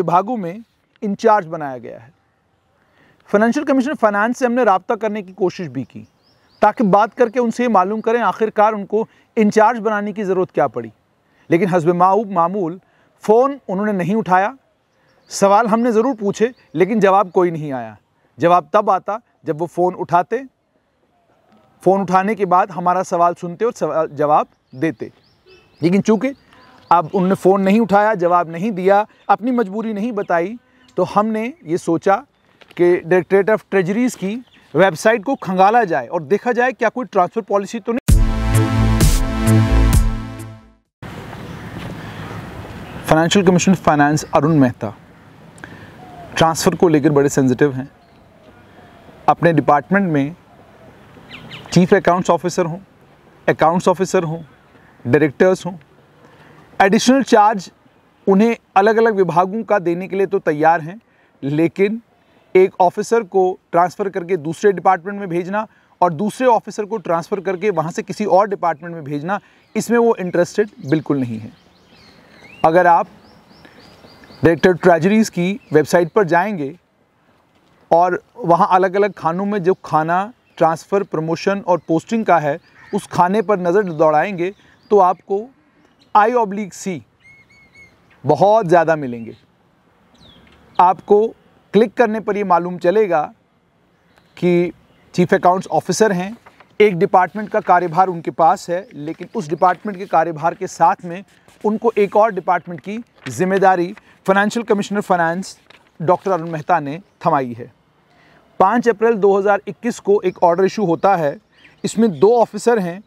विभागों में इंचार्ज बनाया गया है। फाइनेंशियल कमीशन फाइनेंस से हमने राब्ता करने की कोशिश भी की ताकि बात करके उनसे मालूम करें आखिरकार उनको इंचार्ज बनाने की ज़रूरत क्या पड़ी, लेकिन हस्ब-ए-मामूल फ़ोन उन्होंने नहीं उठाया। सवाल हमने ज़रूर पूछे लेकिन जवाब कोई नहीं आया। जवाब तब आता जब वो फ़ोन उठाते, फ़ोन उठाने के बाद हमारा सवाल सुनते और जवाब देते, लेकिन चूँकि अब उन्होंने फ़ोन नहीं उठाया, जवाब नहीं दिया, अपनी मजबूरी नहीं बताई, तो हमने ये सोचा कि डायरेक्टरेट ऑफ ट्रेजरीज़ की वेबसाइट को खंगाला जाए और देखा जाए क्या कोई ट्रांसफ़र पॉलिसी तो नहीं। Financial commission finance Arun Mehta transfer को लेकर बड़े सेंसिटिव हैं। अपने डिपार्टमेंट में चीफ अकाउंट्स ऑफिसर हों, अकाउंट्स ऑफिसर हों, डायरेक्टर्स हों, एडिशनल चार्ज उन्हें अलग अलग विभागों का देने के लिए तो तैयार हैं, लेकिन एक ऑफिसर को ट्रांसफ़र करके दूसरे डिपार्टमेंट में भेजना और दूसरे ऑफिसर को ट्रांसफ़र करके वहाँ से किसी और डिपार्टमेंट में भेजना, इसमें वो इंटरेस्टेड बिल्कुल नहीं है। अगर आप डायरेक्टर ट्रेजरीज़ की वेबसाइट पर जाएंगे और वहाँ अलग अलग खानों में जो खाना ट्रांसफ़र, प्रमोशन और पोस्टिंग का है उस खाने पर नज़र दौड़ाएंगे तो आपको I/C बहुत ज़्यादा मिलेंगे। आपको क्लिक करने पर ये मालूम चलेगा कि चीफ अकाउंट्स ऑफिसर हैं, एक डिपार्टमेंट का कार्यभार उनके पास है, लेकिन उस डिपार्टमेंट के कार्यभार के साथ में उनको एक और डिपार्टमेंट की जिम्मेदारी financial commissioner finance doctor Arun Mehta ने थमाई है। 5 अप्रैल 2021 को एक ऑर्डर इशू होता है। इसमें 2 ऑफिसर हैं,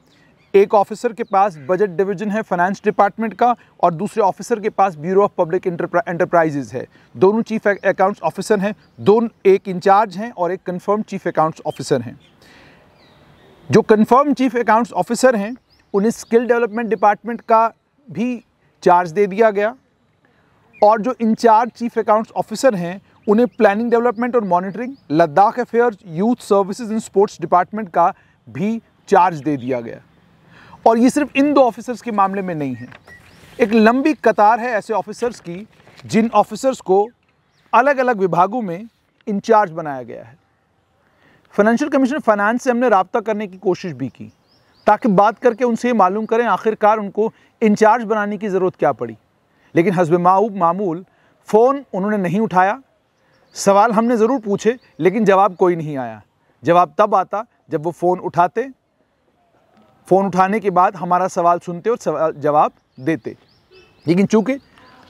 एक ऑफिसर के पास बजट डिवीज़न है फाइनेंस डिपार्टमेंट का और दूसरे ऑफिसर के पास ब्यूरो ऑफ पब्लिक एंटरप्राइजेज़ है। दोनों चीफ अकाउंट्स ऑफिसर हैं, दोनों एक इंचार्ज हैं और एक कंफर्म चीफ अकाउंट्स ऑफिसर हैं। जो कंफर्म चीफ अकाउंट्स ऑफिसर हैं उन्हें स्किल डेवलपमेंट डिपार्टमेंट का भी चार्ज दे दिया गया और जो इंचार्ज चीफ अकाउंट्स ऑफिसर हैं उन्हें प्लानिंग डेवलपमेंट और monitoring, Ladakh affairs, youth services and sports department का भी चार्ज दे दिया गया। और ये सिर्फ इन 2 ऑफिसर्स के मामले में नहीं है, एक लंबी कतार है ऐसे ऑफिसर्स की जिन ऑफिसर्स को अलग अलग विभागों में इंचार्ज बनाया गया है। फाइनेंशियल कमिश्नर फाइनेंस से हमने राब्ता करने की कोशिश भी की ताकि बात करके उनसे मालूम करें आखिरकार उनको इंचार्ज बनाने की ज़रूरत क्या पड़ी, लेकिन हस्ब-ए-मामूल फ़ोन उन्होंने नहीं उठाया। सवाल हमने ज़रूर पूछे लेकिन जवाब कोई नहीं आया। जवाब तब आता जब वो फ़ोन उठाते, फ़ोन उठाने के बाद हमारा सवाल सुनते और जवाब देते, लेकिन चूँकि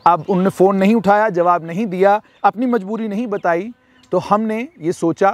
अब उन्होंने फ़ोन नहीं उठाया, जवाब नहीं दिया, अपनी मजबूरी नहीं बताई, तो हमने ये सोचा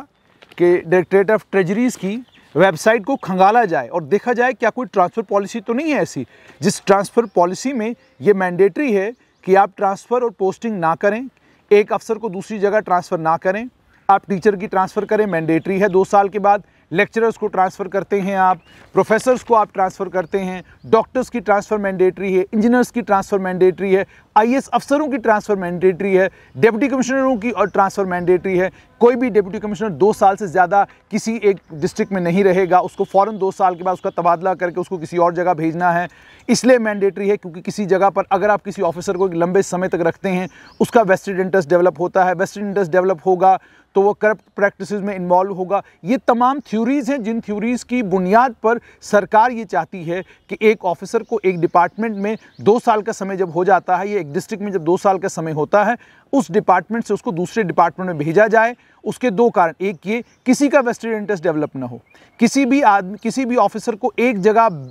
कि डायरेक्टरेट ऑफ ट्रेजरीज़ की वेबसाइट को खंगाला जाए और देखा जाए क्या कोई ट्रांसफ़र पॉलिसी तो नहीं है ऐसी जिस ट्रांसफ़र पॉलिसी में ये मैंडेटरी है कि आप ट्रांसफ़र और पोस्टिंग ना करें, एक अफसर को दूसरी जगह ट्रांसफ़र ना करें। आप टीचर की ट्रांसफ़र करें, मैंडेटरी है 2 साल के बाद। लेक्चरर्स को ट्रांसफ़र करते हैं आप, प्रोफेसर्स को आप ट्रांसफ़र करते हैं, डॉक्टर्स की ट्रांसफ़र मैंडेटरी है, इंजीनियर्स की ट्रांसफ़र मैंडेटरी है, IAS अफसरों की ट्रांसफ़र मैंडेटरी है, डिप्टी कमिश्नरों की और ट्रांसफ़र मैंडेटरी है। कोई भी डिप्टी कमिश्नर 2 साल से ज़्यादा किसी एक डिस्ट्रिक्ट में नहीं रहेगा, उसको फ़ौरन 2 साल के बाद उसका तबादला करके उसको किसी और जगह भेजना है। इसलिए मैंडेटरी है क्योंकि किसी जगह पर अगर आप किसी ऑफिसर को लंबे समय तक रखते हैं उसका वेस्टेड इंटरेस्ट डेवलप होता है, वेस्टेड इंटरेस्ट डेवलप होगा तो वो करप्ट प्रैक्टिसेस में इन्वॉल्व होगा। ये तमाम थ्योरीज़ हैं जिन थ्योरीज़ की बुनियाद पर सरकार ये चाहती है कि एक ऑफिसर को एक डिपार्टमेंट में 2 साल का समय जब हो जाता है, ये एक डिस्ट्रिक्ट में जब 2 साल का समय होता है, उस डिपार्टमेंट से उसको दूसरे डिपार्टमेंट में भेजा जाए। उसके 2 कारण, एक ये किसी का वेस्टेड इंटरेस्ट डेवलप ना हो, किसी भी ऑफिसर को एक जगह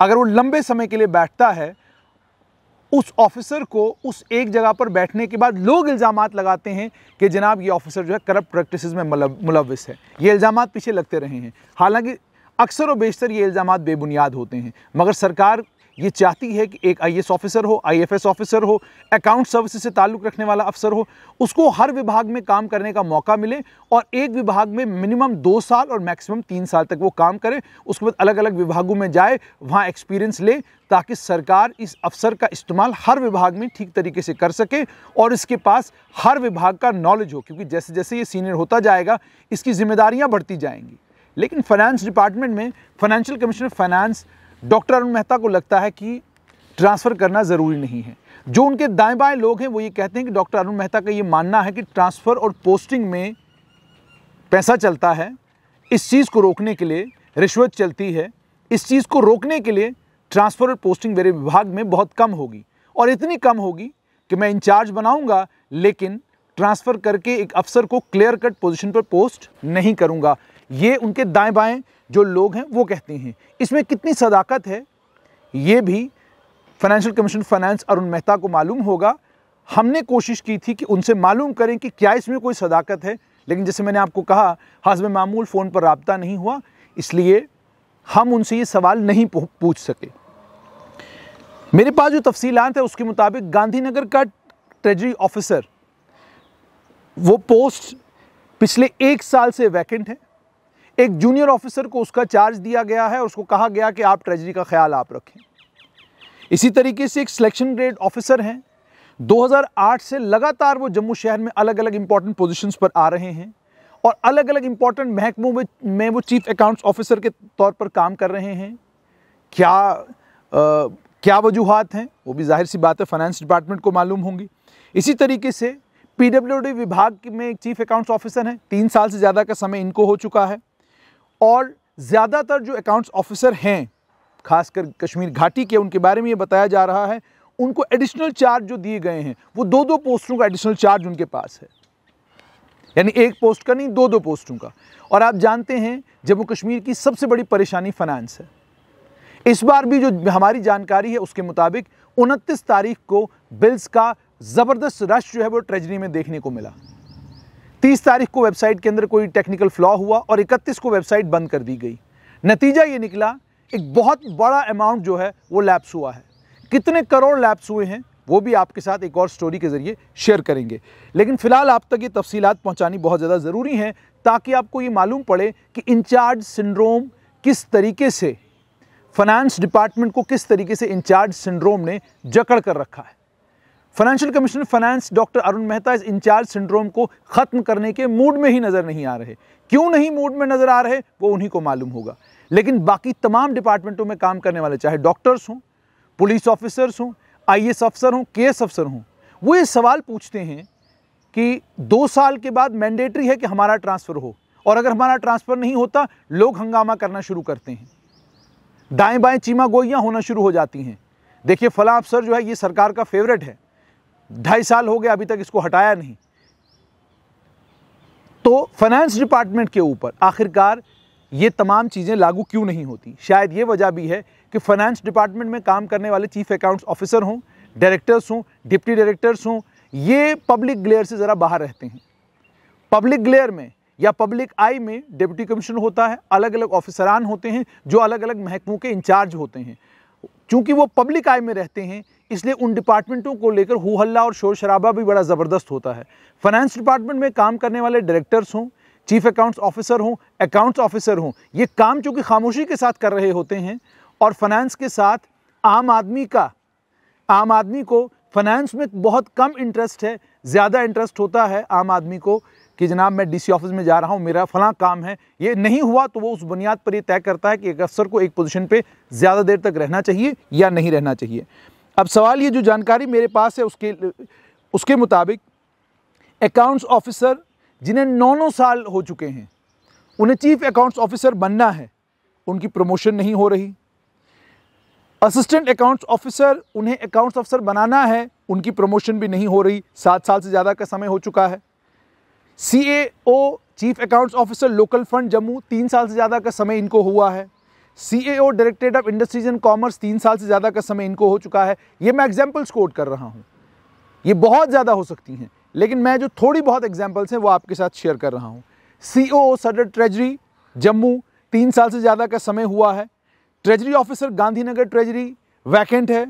अगर वो लंबे समय के लिए बैठता है, उस ऑफिसर को उस एक जगह पर बैठने के बाद लोग इल्ज़ामात लगाते हैं कि जनाब ये ऑफिसर जो है करप्ट प्रैक्टिसेस में मुलविस है। ये इल्ज़ामात पीछे लगते रहे हैं, हालांकि अक्सर और बेशतर ये इल्ज़ामात बेबुनियाद होते हैं, मगर सरकार ये चाहती है कि एक IAS ऑफिसर हो, IFS ऑफिसर हो, अकाउंट सर्विसेज से ताल्लुक़ रखने वाला अफसर हो, उसको हर विभाग में काम करने का मौका मिले और एक विभाग में मिनिमम 2 साल और मैक्सिमम 3 साल तक वो काम करे। उसके बाद अलग अलग विभागों में जाए, वहाँ एक्सपीरियंस ले, ताकि सरकार इस अफसर का इस्तेमाल हर विभाग में ठीक तरीके से कर सके और इसके पास हर विभाग का नॉलेज हो, क्योंकि जैसे जैसे ये सीनियर होता जाएगा इसकी जिम्मेदारियाँ बढ़ती जाएंगी। लेकिन फाइनेंस डिपार्टमेंट में financial commissioner finance doctor Arun Mehta को लगता है कि ट्रांसफ़र करना ज़रूरी नहीं है। जो उनके दाएं बाएं लोग हैं वो ये कहते हैं कि डॉक्टर अरुण मेहता का ये मानना है कि ट्रांसफ़र और पोस्टिंग में पैसा चलता है, इस चीज़ को रोकने के लिए रिश्वत चलती है, इस चीज़ को रोकने के लिए ट्रांसफ़र और पोस्टिंग मेरे विभाग में बहुत कम होगी और इतनी कम होगी कि मैं इंचार्ज बनाऊंगा लेकिन ट्रांसफ़र करके एक अफसर को क्लियर कट पोजीशन पर पोस्ट नहीं करूंगा। ये उनके दाएं बाएं जो लोग हैं वो कहते हैं। इसमें कितनी सदाकत है ये भी financial commission finance Arun Mehta को मालूम होगा। हमने कोशिश की थी कि उनसे मालूम करें कि क्या इसमें कोई सदाकत है, लेकिन जैसे मैंने आपको कहा हाज़िम मामूल फ़ोन पर रब्ता नहीं हुआ, इसलिए हम उनसे ये सवाल नहीं पूछ सके। मेरे पास जो तफसीलात है उसके मुताबिक गांधीनगर का ट्रेजरी ऑफिसर वो पोस्ट पिछले एक साल से वैकेंट है। एक जूनियर ऑफिसर को उसका चार्ज दिया गया है और उसको कहा गया कि आप ट्रेजरी का ख्याल आप रखें। इसी तरीके से एक सिलेक्शन ग्रेड ऑफिसर हैं, 2008 से लगातार वो जम्मू शहर में अलग अलग इंपॉर्टेंट पोजीशंस पर आ रहे हैं और अलग अलग इंपॉर्टेंट महकमों में वो चीफ अकाउंट्स ऑफिसर के तौर पर काम कर रहे हैं। क्या वजूहात हैं वो भी जाहिर सी बात है फाइनेंस डिपार्टमेंट को मालूम होंगी। इसी तरीके से पीडब्ल्यूडी विभाग में एक चीफ अकाउंट्स ऑफिसर हैं, 3 साल से ज़्यादा का समय इनको हो चुका है और ज़्यादातर जो अकाउंट्स ऑफिसर हैं खासकर कश्मीर घाटी के उनके बारे में ये बताया जा रहा है उनको एडिशनल चार्ज जो दिए गए हैं वो 2-2 पोस्टों का एडिशनल चार्ज उनके पास है, यानी एक पोस्ट का नहीं 2-2 पोस्टों का। और आप जानते हैं जम्मू कश्मीर की सबसे बड़ी परेशानी फाइनेंस है। इस बार भी जो हमारी जानकारी है उसके मुताबिक 29 तारीख को बिल्स का ज़बरदस्त रश जो है वो ट्रेजरी में देखने को मिला। 30 तारीख को वेबसाइट के अंदर कोई टेक्निकल फ्लॉ हुआ और 31 को वेबसाइट बंद कर दी गई। नतीजा ये निकला एक बहुत बड़ा अमाउंट जो है वो लैप्स हुआ है। कितने करोड़ लैप्स हुए हैं वो भी आपके साथ एक और स्टोरी के ज़रिए शेयर करेंगे, लेकिन फ़िलहाल आप तक ये तफसीलात पहुँचानी बहुत ज़्यादा ज़रूरी हैं ताकि आपको ये मालूम पड़े कि इंचार्ज सिंड्रोम किस तरीके से फाइनेंस डिपार्टमेंट को किस तरीके से इंचार्ज सिंड्रोम ने जकड़ कर रखा है। Financial commissioner finance doctor Arun Mehta इस इंचार्ज सिंड्रोम को ख़त्म करने के मूड में ही नज़र नहीं आ रहे। क्यों नहीं मूड में नज़र आ रहे वो उन्हीं को मालूम होगा, लेकिन बाकी तमाम डिपार्टमेंटों में काम करने वाले चाहे डॉक्टर्स हों, पुलिस ऑफिसर्स हों, IAS अफसर हों, KS अफसर हों, वो ये सवाल पूछते हैं कि 2 साल के बाद मैंडेटरी है कि हमारा ट्रांसफ़र हो और अगर हमारा ट्रांसफ़र नहीं होता लोग हंगामा करना शुरू करते हैं, दाएं बाएं चीमा गोइयाँ होना शुरू हो जाती हैं। देखिए फलां अफसर जो है ये सरकार का फेवरेट है, 2.5 साल हो गया अभी तक इसको हटाया नहीं। तो फाइनेंस डिपार्टमेंट के ऊपर आखिरकार ये तमाम चीज़ें लागू क्यों नहीं होती? शायद ये वजह भी है कि फाइनेंस डिपार्टमेंट में काम करने वाले चीफ अकाउंट्स ऑफिसर हों, डायरेक्टर्स हों, डिप्टी डायरेक्टर्स हों, ये पब्लिक ग्लेयर से ज़रा बाहर रहते हैं। पब्लिक ग्लेयर में या पब्लिक आई में डिप्टी कमिश्नर होता है, अलग अलग ऑफिसरान होते हैं जो अलग अलग महकमों के इंचार्ज होते हैं। चूँकि वो पब्लिक आई में रहते हैं इसलिए उन डिपार्टमेंटों को लेकर हु हल्ला और शोर शराबा भी बड़ा ज़बरदस्त होता है। फाइनेंस डिपार्टमेंट में काम करने वाले डायरेक्टर्स हों, चीफ अकाउंट्स ऑफिसर हों, अकाउंट्स ऑफिसर हों, ये काम चूँकि खामोशी के साथ कर रहे होते हैं और फाइनेंस के साथ आम आदमी को फाइनेंस में बहुत कम इंटरेस्ट है। ज़्यादा इंटरेस्ट होता है आम आदमी को कि जनाब मैं DC ऑफिस में जा रहा हूँ, मेरा फलां काम है, ये नहीं हुआ तो वो उस बुनियाद पर ये तय करता है कि एक अफसर को एक पोजीशन पे ज़्यादा देर तक रहना चाहिए या नहीं रहना चाहिए। अब सवाल ये जो जानकारी मेरे पास है उसके मुताबिक अकाउंट्स ऑफिसर जिन्हें 9-9 साल हो चुके हैं उन्हें चीफ अकाउंट्स ऑफिसर बनना है, उनकी प्रमोशन नहीं हो रही। असिस्टेंट अकाउंट्स ऑफिसर उन्हें अकाउंट्स ऑफिसर बनाना है, उनकी प्रमोशन भी नहीं हो रही, 7 साल से ज़्यादा का समय हो चुका है। CAO chief accounts officer local fund Jammu 3 साल से ज़्यादा का समय इनको हुआ है। CAO directorate of industries and commerce 3 साल से ज़्यादा का समय इनको हो चुका है। ये मैं एग्जाम्पल्स कोट कर रहा हूँ, ये बहुत ज़्यादा हो सकती हैं लेकिन मैं जो थोड़ी बहुत एग्जाम्पल्स हैं वो आपके साथ शेयर कर रहा हूँ। COO सदर ट्रेजरी जम्मू 3 साल से ज़्यादा का समय हुआ है। Treasury officer Gandhinagar treasury vacant है।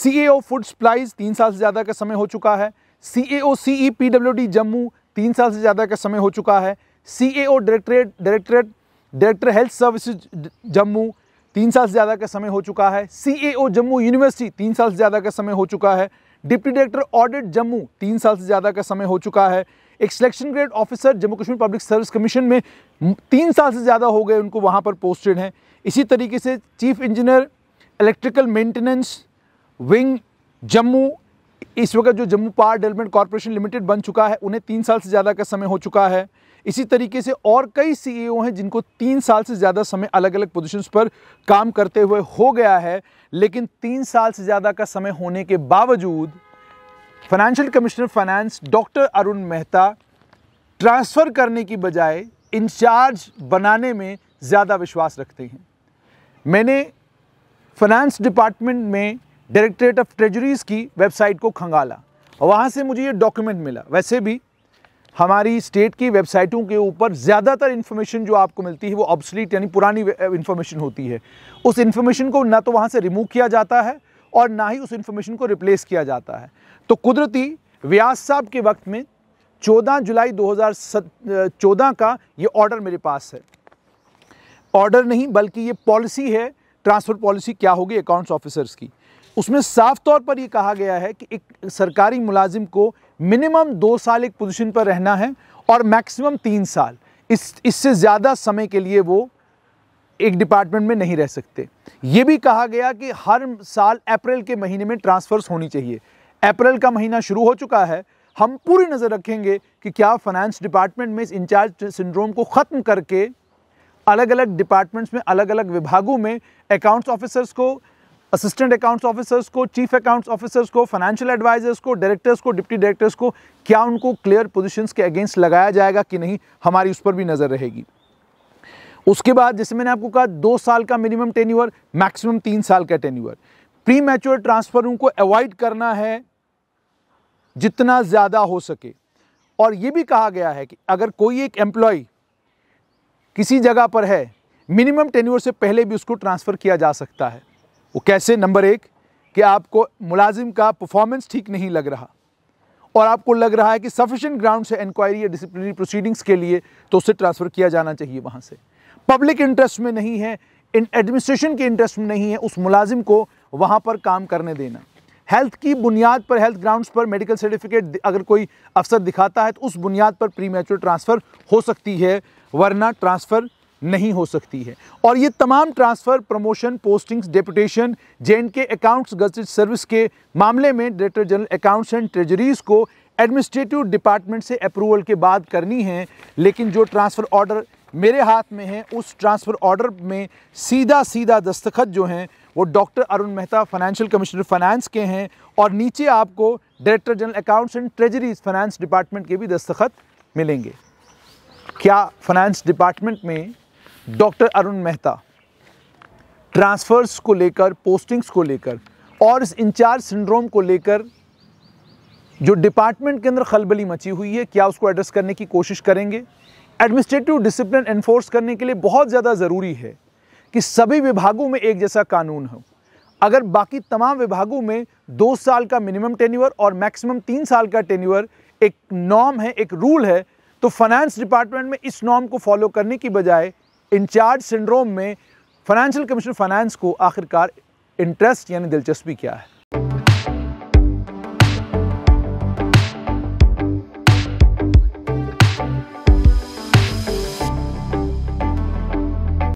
CAO फूड सप्लाइज 3 साल से ज़्यादा का समय हो चुका है। CAO CEPWD जम्मू 3 साल से ज़्यादा का समय हो चुका है। CAO director health services Jammu 3 साल से ज़्यादा का समय हो चुका है। CAO जम्मू यूनिवर्सिटी 3 साल से ज़्यादा का समय हो चुका है। डिप्टी डायरेक्टर ऑडिट जम्मू 3 साल से ज़्यादा का समय हो चुका है। एक selection grade officer Jammu Kashmir public service commission में 3 साल से ज़्यादा हो गए उनको वहाँ पर पोस्टेड हैं। इसी तरीके से chief engineer electrical maintenance wing Jammu इस वक्त जो Jammu power development corporation limited बन चुका है उन्हें 3 साल से ज़्यादा का समय हो चुका है। इसी तरीके से और कई सीईओ हैं जिनको 3 साल से ज़्यादा समय अलग अलग पोजीशंस पर काम करते हुए हो गया है, लेकिन 3 साल से ज़्यादा का समय होने के बावजूद financial commissioner finance doctor Arun Mehta transfer करने की बजाय इंचार्ज बनाने में ज़्यादा विश्वास रखते हैं। मैंने फाइनेंस डिपार्टमेंट में डायरेक्टरेट ऑफ ट्रेजरीज की वेबसाइट को खंगाला और वहाँ से मुझे ये डॉक्यूमेंट मिला। वैसे भी हमारी स्टेट की वेबसाइटों के ऊपर ज़्यादातर इन्फॉर्मेशन जो आपको मिलती है वो ऑब्सोलीट यानी पुरानी इन्फॉर्मेशन होती है। उस इन्फॉर्मेशन को ना तो वहाँ से रिमूव किया जाता है और ना ही उस इन्फॉर्मेशन को रिप्लेस किया जाता है। तो कुदरती व्यास साहब के वक्त में 14 जुलाई 2014 का ये ऑर्डर मेरे पास है। ऑर्डर नहीं बल्कि ये पॉलिसी है, ट्रांसफ़र पॉलिसी क्या होगी अकाउंट्स ऑफिसर्स की। उसमें साफ तौर पर ये कहा गया है कि एक सरकारी मुलाजिम को मिनिमम 2 साल एक पोजीशन पर रहना है और मैक्सिमम 3 साल, इससे ज़्यादा समय के लिए वो एक डिपार्टमेंट में नहीं रह सकते। ये भी कहा गया कि हर साल अप्रैल के महीने में ट्रांसफ़र्स होनी चाहिए। अप्रैल का महीना शुरू हो चुका है, हम पूरी नज़र रखेंगे कि क्या फाइनेंस डिपार्टमेंट में इस इंचार्ज सिंड्रोम को ख़त्म करके अलग अलग डिपार्टमेंट्स में अलग अलग विभागों में अकाउंट्स ऑफिसर्स को, असिस्टेंट अकाउंट्स ऑफिसर्स को, चीफ अकाउंट्स ऑफिसर्स को, फाइनेंशियल एडवाइजर्स को, डायरेक्टर्स को, डिप्टी डायरेक्टर्स को, क्या उनको क्लियर पोजीशंस के अगेंस्ट लगाया जाएगा कि नहीं, हमारी उस पर भी नज़र रहेगी। उसके बाद जैसे मैंने आपको कहा 2 साल का मिनिमम टेन्यूअर, मैक्सिमम 3 साल का टेन्यूअर। प्री मैच्योर ट्रांसफ़रों को अवॉइड करना है जितना ज़्यादा हो सके। और ये भी कहा गया है कि अगर कोई एक एम्प्लॉय किसी जगह पर है, मिनिमम टेन्यूअर से पहले भी उसको ट्रांसफ़र किया जा सकता है। वो कैसे? नंबर 1 कि आपको मुलाजिम का परफॉर्मेंस ठीक नहीं लग रहा और आपको लग रहा है कि सफिशिएंट ग्राउंड्स है इंक्वायरी या डिसिप्लिनरी प्रोसीडिंग्स के लिए, तो उससे ट्रांसफ़र किया जाना चाहिए वहाँ से। पब्लिक इंटरेस्ट में नहीं है, एडमिनिस्ट्रेशन के इंटरेस्ट में नहीं है उस मुलाजिम को वहाँ पर काम करने देना। हेल्थ की बुनियाद पर, हेल्थ ग्राउंड्स पर मेडिकल सर्टिफिकेट अगर कोई अफसर दिखाता है तो उस बुनियाद पर प्री मैच्योर ट्रांसफ़र हो सकती है, वरना ट्रांसफ़र नहीं हो सकती है। और ये तमाम transfer, promotion, postings, deputation, JNK accounts gazette service के मामले में director general accounts and treasuries को एडमिनिस्ट्रेटिव डिपार्टमेंट से अप्रूवल के बाद करनी है। लेकिन जो ट्रांसफ़र ऑर्डर मेरे हाथ में है उस ट्रांसफ़र ऑर्डर में सीधा दस्तखत जो हैं वो doctor Arun Mehta financial commissioner finance के हैं और नीचे आपको director general accounts and treasuries finance department के भी दस्तखत मिलेंगे। क्या फाइनेंस डिपार्टमेंट में डॉक्टर अरुण मेहता ट्रांसफ़र्स को लेकर, पोस्टिंग्स को लेकर और इस इंचार्ज सिंड्रोम को लेकर जो डिपार्टमेंट के अंदर खलबली मची हुई है, क्या उसको एड्रेस करने की कोशिश करेंगे? एडमिनिस्ट्रेटिव डिसिप्लिन एनफोर्स करने के लिए बहुत ज़्यादा ज़रूरी है कि सभी विभागों में एक जैसा कानून हो। अगर बाकी तमाम विभागों में 2 साल का मिनिमम टेन्यूअर और मैक्सिमम 3 साल का टेन्यूअर एक नॉर्म है, एक रूल है, तो फाइनेंस डिपार्टमेंट में इस नॉर्म को फॉलो करने की बजाय इंचार्ज सिंड्रोम में फाइनेंशियल कमिश्नर फाइनेंस को आखिरकार इंटरेस्ट यानी दिलचस्पी क्या है?